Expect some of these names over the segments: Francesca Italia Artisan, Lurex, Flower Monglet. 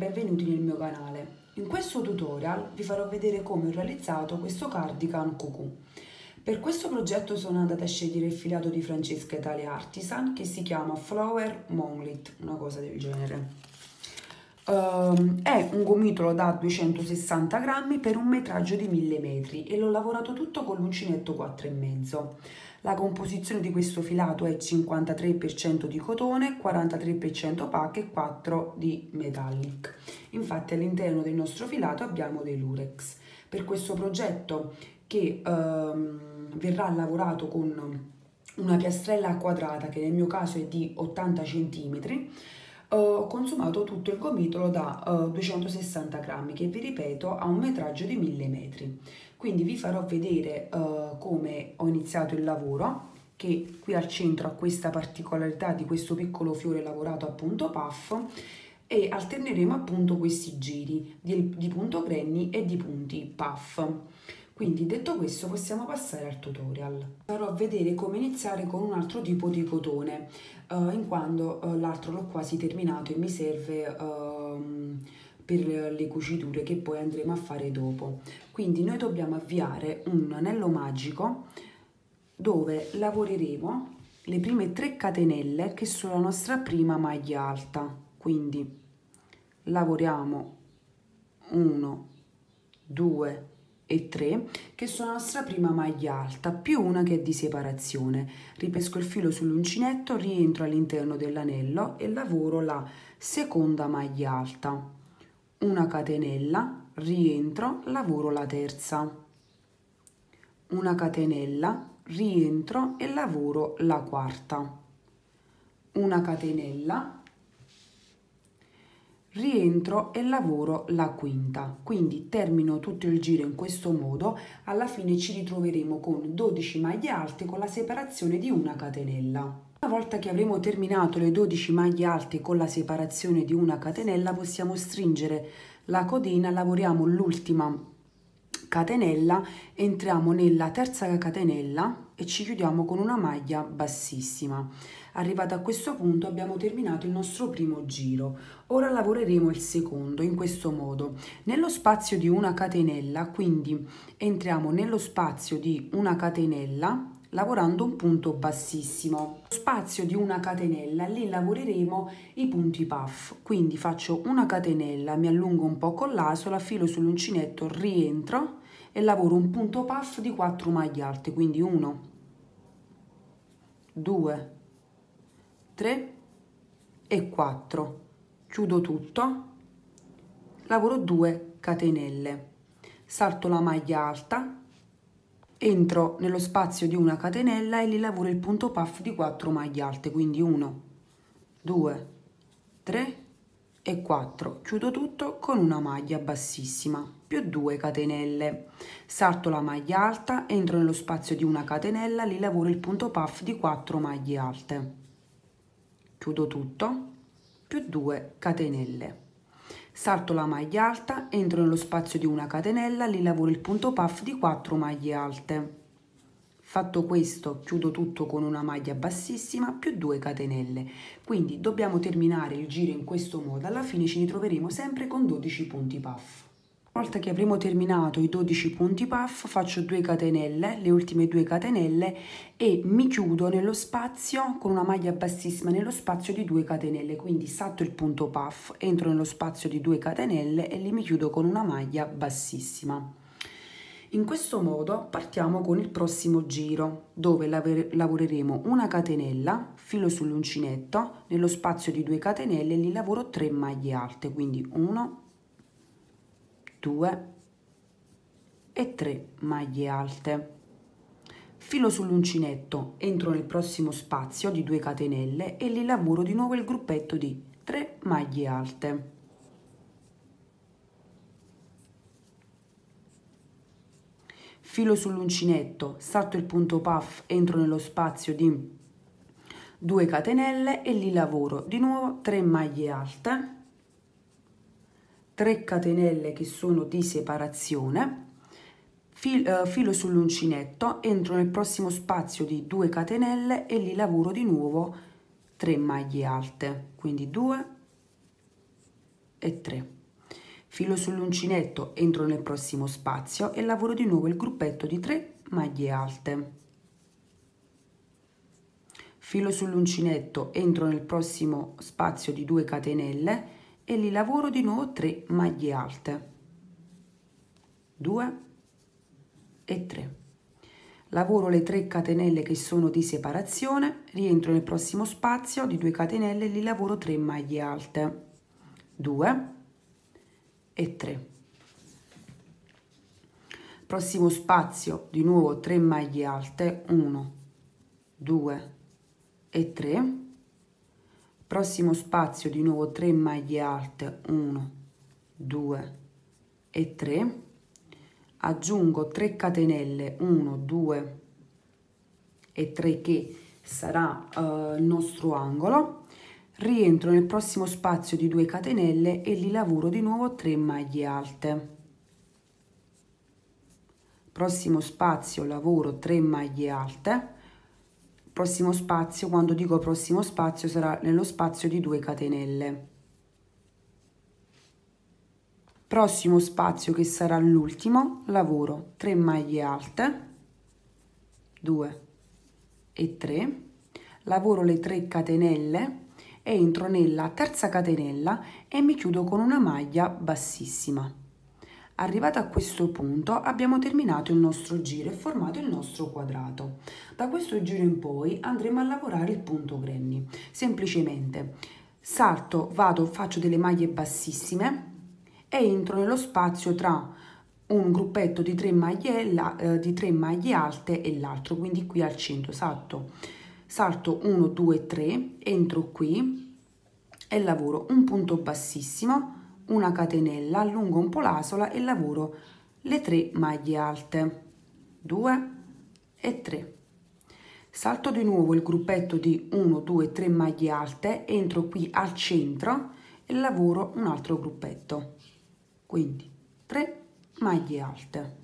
benvenuti nel mio canale. In questo tutorial vi farò vedere come ho realizzato questo cardigan cucù. Per questo progetto sono andata a scegliere il filato di Francesca Italia Artisan che si chiama Flower Monglet, una cosa del genere. È un gomitolo da 260 grammi per un metraggio di 1000 metri e l'ho lavorato tutto con l'uncinetto 4,5. La composizione di questo filato è 53% di cotone, 43% opaco e 4% di metallic. Infatti all'interno del nostro filato abbiamo dei lurex. Per questo progetto che verrà lavorato con una piastrella quadrata che nel mio caso è di 80 cm, ho consumato tutto il gomitolo da 260 grammi che, vi ripeto, ha un metraggio di 1000 metri. Quindi vi farò vedere come ho iniziato il lavoro, che qui al centro ha questa particolarità di questo piccolo fiore lavorato appunto puff, e alterneremo appunto questi giri di punto granny e di punti puff. Quindi detto questo possiamo passare al tutorial. Farò a vedere come iniziare con un altro tipo di cotone, in quanto l'altro l'ho quasi terminato e mi serve per le cuciture che poi andremo a fare dopo. Quindi noi dobbiamo avviare un anello magico dove lavoreremo le prime 3 catenelle che sono la nostra prima maglia alta. Quindi lavoriamo 1, 2, e 3 che sono la nostra prima maglia alta più una che è di separazione. Ripesco il filo sull'uncinetto, rientro all'interno dell'anello e lavoro la seconda maglia alta, una catenella, rientro, lavoro la terza, una catenella, rientro e lavoro la quarta, una catenella, rientro e lavoro la quinta. Quindi termino tutto il giro in questo modo. Alla fine ci ritroveremo con 12 maglie alte con la separazione di una catenella. Una volta che avremo terminato le 12 maglie alte con la separazione di una catenella, possiamo stringere la codina. Lavoriamo l'ultima catenella, entriamo nella terza catenella e ci chiudiamo con una maglia bassissima. Arrivato a questo punto abbiamo terminato il nostro primo giro. Ora lavoreremo il secondo in questo modo. Nello spazio di una catenella, quindi entriamo nello spazio di una catenella lavorando un punto bassissimo. Spazio di una catenella, lì lavoreremo i punti puff. Quindi faccio una catenella, mi allungo un po' con l'asola, filo sull'uncinetto, rientro e lavoro un punto puff di 4 maglie alte. Quindi 1, 2, 3 e 4. Chiudo tutto, lavoro 2 catenelle, salto la maglia alta, entro nello spazio di una catenella e li lavoro il punto puff di 4 maglie alte. Quindi 1, 2, 3 e 4. Chiudo tutto con una maglia bassissima più 2 catenelle, salto la maglia alta, entro nello spazio di una catenella, li lavoro il punto puff di 4 maglie alte, chiudo tutto più 2 catenelle, salto la maglia alta, entro nello spazio di una catenella, li lavoro il punto puff di 4 maglie alte. Fatto questo chiudo tutto con una maglia bassissima più 2 catenelle. Quindi dobbiamo terminare il giro in questo modo. Alla fine ci ritroveremo sempre con 12 punti puff. Una volta che avremo terminato i 12 punti puff, faccio 2 catenelle, le ultime 2 catenelle, e mi chiudo nello spazio con una maglia bassissima nello spazio di 2 catenelle. Quindi salto il punto puff, entro nello spazio di 2 catenelle e lì mi chiudo con una maglia bassissima. In questo modo partiamo con il prossimo giro, dove lavoreremo una catenella, filo sull'uncinetto, nello spazio di 2 catenelle e lì lavoro 3 maglie alte. Quindi 1, 2 e 3 maglie alte, filo sull'uncinetto, entro nel prossimo spazio di 2 catenelle e li lavoro di nuovo il gruppetto di 3 maglie alte, filo sull'uncinetto, salto il punto puff, entro nello spazio di 2 catenelle e li lavoro di nuovo 3 maglie alte, 3 catenelle che sono di separazione, filo sull'uncinetto, entro nel prossimo spazio di 2 catenelle e li lavoro di nuovo 3 maglie alte, quindi 2 e 3. Filo sull'uncinetto, entro nel prossimo spazio e lavoro di nuovo il gruppetto di 3 maglie alte. Filo sull'uncinetto, entro nel prossimo spazio di 2 catenelle e li lavoro di nuovo 3 maglie alte. 2 e 3. Lavoro le 3 catenelle che sono di separazione, rientro nel prossimo spazio di 2 catenelle e li lavoro 3 maglie alte. 2 e 3. Prossimo spazio di nuovo 3 maglie alte, 1, 2 e 3. Prossimo spazio di nuovo 3 maglie alte, 1, 2 e 3. Aggiungo 3 catenelle, 1, 2 e 3, che sarà il nostro angolo, rientro nel prossimo spazio di 2 catenelle e li lavoro di nuovo 3 maglie alte. Prossimo spazio lavoro 3 maglie alte, prossimo spazio, quando dico prossimo spazio sarà nello spazio di 2 catenelle. Prossimo spazio, che sarà l'ultimo, lavoro 3 maglie alte, 2 e 3, lavoro le 3 catenelle, entro nella terza catenella e mi chiudo con una maglia bassissima. Arrivata a questo punto abbiamo terminato il nostro giro e formato il nostro quadrato. Da questo giro in poi andremo a lavorare il punto granny. Semplicemente salto, vado, faccio delle maglie bassissime e entro nello spazio tra un gruppetto di 3 maglie alte e l'altro, quindi qui al centro salto 1, 2, 3, entro qui e lavoro un punto bassissimo, una catenella, allungo un po' l'asola e lavoro le 3 maglie alte, 2 e 3. Salto di nuovo il gruppetto di 1, 2, 3 maglie alte, entro qui al centro e lavoro un altro gruppetto, quindi 3 maglie alte.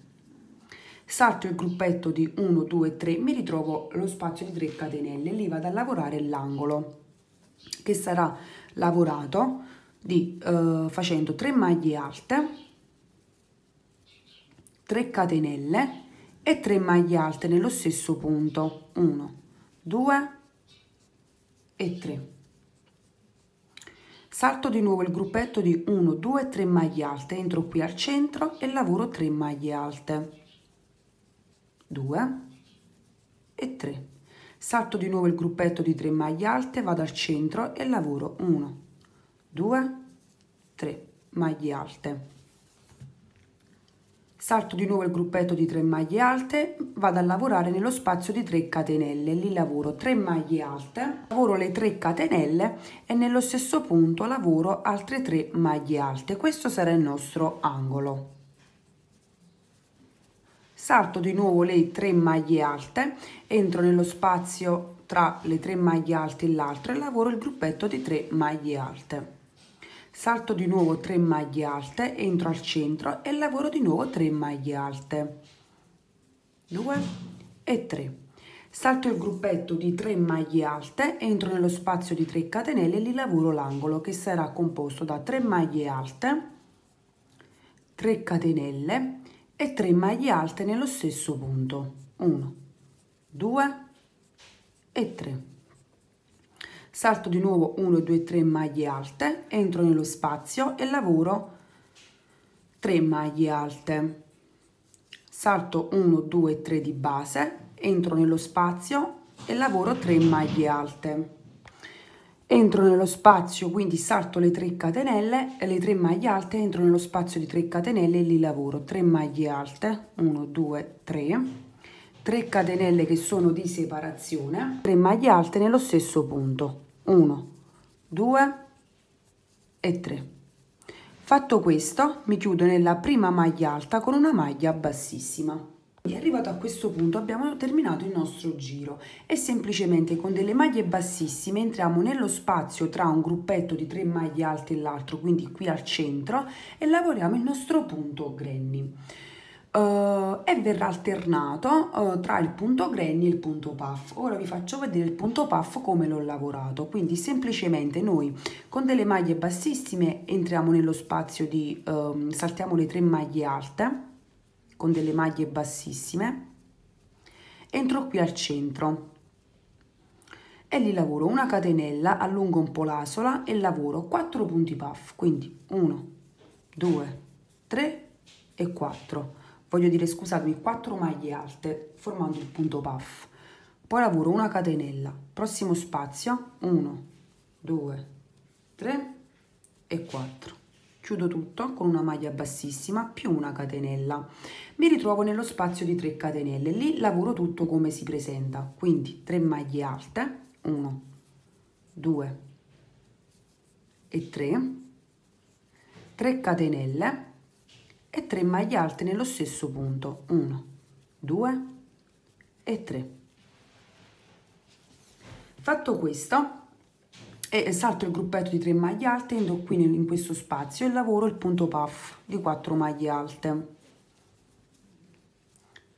Salto il gruppetto di 1, 2, 3, mi ritrovo lo spazio di 3 catenelle, lì vado a lavorare l'angolo, che sarà lavorato facendo 3 maglie alte, 3 catenelle e 3 maglie alte nello stesso punto, 1, 2 e 3. Salto di nuovo il gruppetto di 1, 2, 3 maglie alte, entro qui al centro e lavoro 3 maglie alte, 2 e 3. Salto di nuovo il gruppetto di 3 maglie alte, vado al centro e lavoro 1, 2, 3 maglie alte. Salto di nuovo il gruppetto di 3 maglie alte, vado a lavorare nello spazio di 3 catenelle, lì lavoro 3 maglie alte, lavoro le 3 catenelle e nello stesso punto lavoro altre 3 maglie alte. Questo sarà il nostro angolo. Salto di nuovo le 3 maglie alte, entro nello spazio tra le 3 maglie alte e l'altro e lavoro il gruppetto di 3 maglie alte. Salto di nuovo 3 maglie alte, entro al centro e lavoro di nuovo 3 maglie alte, 2 e 3. Salto il gruppetto di 3 maglie alte, entro nello spazio di 3 catenelle e li lavoro l'angolo, che sarà composto da 3 maglie alte, 3 catenelle e 3 maglie alte nello stesso punto, 1, 2 e 3. Salto di nuovo 1, 2, 3 maglie alte, entro nello spazio e lavoro 3 maglie alte. Salto 1, 2, 3 di base, entro nello spazio e lavoro 3 maglie alte. Entro nello spazio, quindi salto le 3 catenelle e le 3 maglie alte, entro nello spazio di 3 catenelle e li lavoro 3 maglie alte, 1, 2, 3. 3 catenelle che sono di separazione, 3 maglie alte nello stesso punto, 1, 2 e 3. Fatto questo, mi chiudo nella prima maglia alta con una maglia bassissima. Arrivato a questo punto abbiamo terminato il nostro giro e semplicemente con delle maglie bassissime entriamo nello spazio tra un gruppetto di 3 maglie alte e l'altro, quindi qui al centro, e lavoriamo il nostro punto granny. e verrà alternato tra il punto granny e il punto puff. Ora vi faccio vedere il punto puff come l'ho lavorato. Quindi semplicemente noi con delle maglie bassissime entriamo nello spazio di saltiamo le 3 maglie alte con delle maglie bassissime, entro qui al centro e li lavoro una catenella, allungo un po' l'asola e lavoro 4 punti puff, quindi 1 2 3 e 4, voglio dire scusatemi, 4 maglie alte formando il punto puff, poi lavoro una catenella, prossimo spazio 1 2 3 e 4, chiudo tutto con una maglia bassissima più una catenella, mi ritrovo nello spazio di 3 catenelle, lì lavoro tutto come si presenta, quindi 3 maglie alte 1 2 e 3, 3 catenelle e 3 maglie alte nello stesso punto 1 2 e 3. Fatto questo, e salto il gruppetto di 3 maglie alte, entro qui in questo spazio e lavoro il punto puff di 4 maglie alte,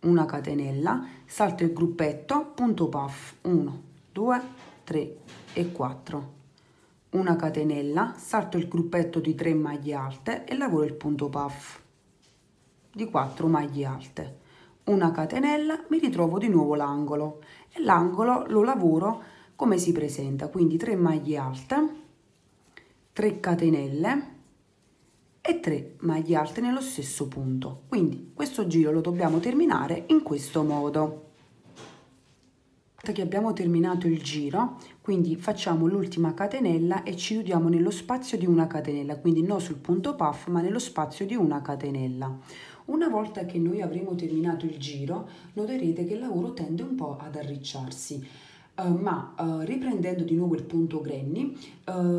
una catenella, salto il gruppetto, punto puff 1 2 3 e 4, una catenella, salto il gruppetto di 3 maglie alte e lavoro il punto puff di 4 maglie alte, una catenella, mi ritrovo di nuovo l'angolo e l'angolo lo lavoro come si presenta, quindi 3 maglie alte, 3 catenelle e 3 maglie alte nello stesso punto. Quindi questo giro lo dobbiamo terminare in questo modo. Che abbiamo terminato il giro, quindi facciamo l'ultima catenella e ci chiudiamo nello spazio di una catenella, quindi non sul punto puff ma nello spazio di una catenella. Una volta che noi avremo terminato il giro noterete che il lavoro tende un po' ad arricciarsi, ma riprendendo di nuovo il punto granny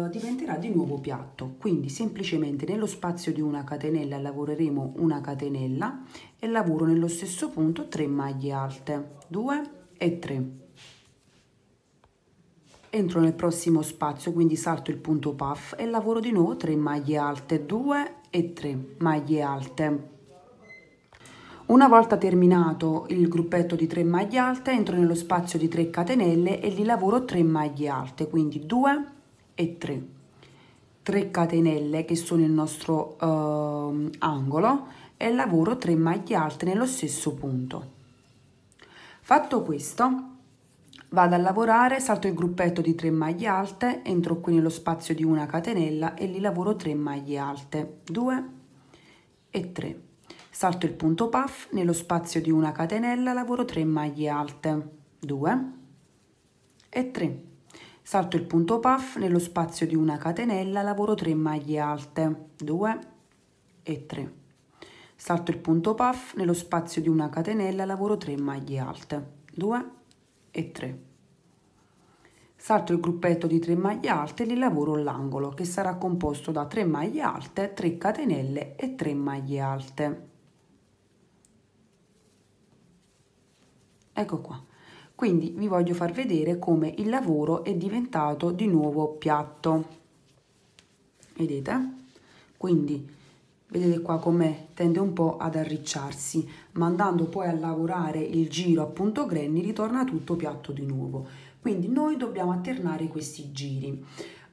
diventerà di nuovo piatto, quindi semplicemente nello spazio di una catenella lavoreremo una catenella e lavoro nello stesso punto 3 maglie alte 2 e 3. Entro nel prossimo spazio, quindi salto il punto puff e lavoro di nuovo 3 maglie alte 2 e 3 maglie alte. Una volta terminato il gruppetto di 3 maglie alte entro nello spazio di 3 catenelle e li lavoro 3 maglie alte, quindi 2 e 3, 3 catenelle che sono il nostro angolo e lavoro 3 maglie alte nello stesso punto. Fatto questo vado a lavorare, salto il gruppetto di 3 maglie alte, entro qui nello spazio di una catenella e li lavoro 3 maglie alte 2 e 3, salto il punto puff, nello spazio di una catenella lavoro 3 maglie alte 2 e 3, salto il punto puff, nello spazio di una catenella lavoro 3 maglie alte 2 e 3, salto il punto puff, nello spazio di una catenella lavoro 3 maglie alte 2 e 3, salto il gruppetto di 3 maglie alte e li lavoro l'angolo che sarà composto da 3 maglie alte, 3 catenelle e 3 maglie alte. Ecco qua, quindi vi voglio far vedere come il lavoro è diventato di nuovo piatto, vedete? Quindi vedete qua com'è, tende un po' ad arricciarsi, ma andando poi a lavorare il giro a punto granny ritorna tutto piatto di nuovo. Quindi noi dobbiamo alternare questi giri,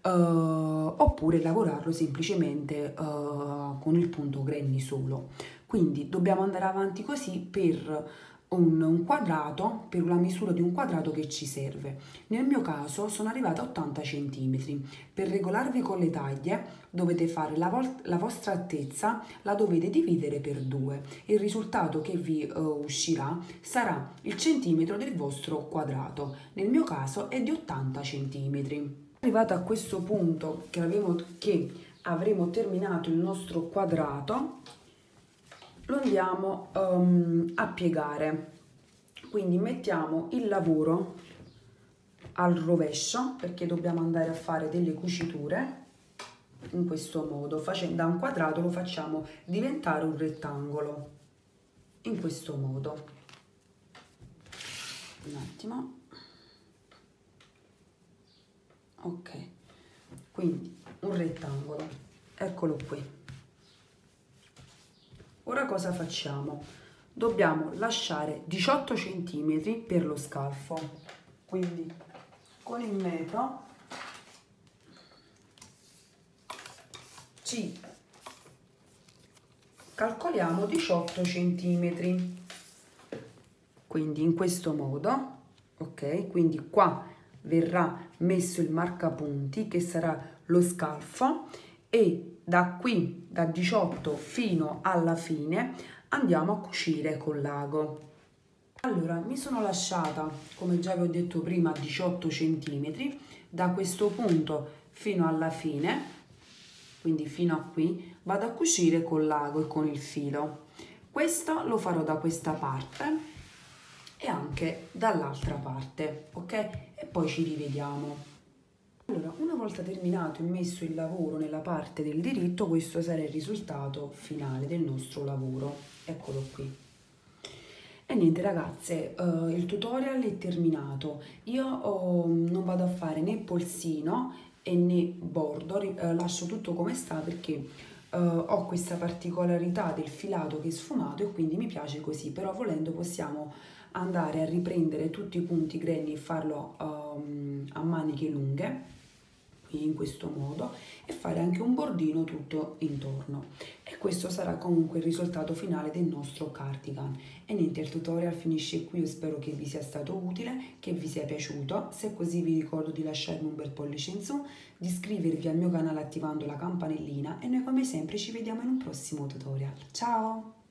oppure lavorarlo semplicemente con il punto granny solo. Quindi dobbiamo andare avanti così per un quadrato, per la misura di un quadrato che ci serve. Nel mio caso sono arrivata a 80 cm. Per regolarvi con le taglie dovete fare la vostra altezza, la dovete dividere per 2. Il risultato che vi uscirà sarà il centimetro del vostro quadrato. Nel mio caso è di 80 cm. Arrivato a questo punto che avremo terminato il nostro quadrato, lo andiamo a piegare, quindi mettiamo il lavoro al rovescio perché dobbiamo andare a fare delle cuciture in questo modo, da un quadrato lo facciamo diventare un rettangolo in questo modo, un attimo, ok, quindi un rettangolo, eccolo qui. Ora cosa facciamo? dobbiamo lasciare 18 cm per lo scalfo, quindi con il metro ci calcoliamo 18 cm, quindi in questo modo, ok? Quindi qua verrà messo il marcapunti che sarà lo scalfo, e da qui, da 18 fino alla fine, andiamo a cucire con l'ago. Allora, mi sono lasciata, come già vi ho detto prima, 18 cm da questo punto fino alla fine, quindi fino a qui vado a cucire con l'ago e con il filo. Questo lo farò da questa parte e anche dall'altra parte, ok? E poi ci rivediamo. Allora, una volta terminato e messo il lavoro nella parte del diritto, questo sarà il risultato finale del nostro lavoro. Eccolo qui. E niente ragazze, il tutorial è terminato. Io non vado a fare né polsino e né bordo, lascio tutto come sta perché ho questa particolarità del filato che è sfumato e quindi mi piace così, però volendo possiamo andare a riprendere tutti i punti grenni e farlo a maniche lunghe in questo modo e fare anche un bordino tutto intorno, e questo sarà comunque il risultato finale del nostro cardigan. E niente, il tutorial finisce qui. Io spero che vi sia stato utile, che vi sia piaciuto. Se così vi ricordo di lasciarmi un bel pollice in su, di iscrivervi al mio canale attivando la campanellina, e noi come sempre ci vediamo in un prossimo tutorial. Ciao!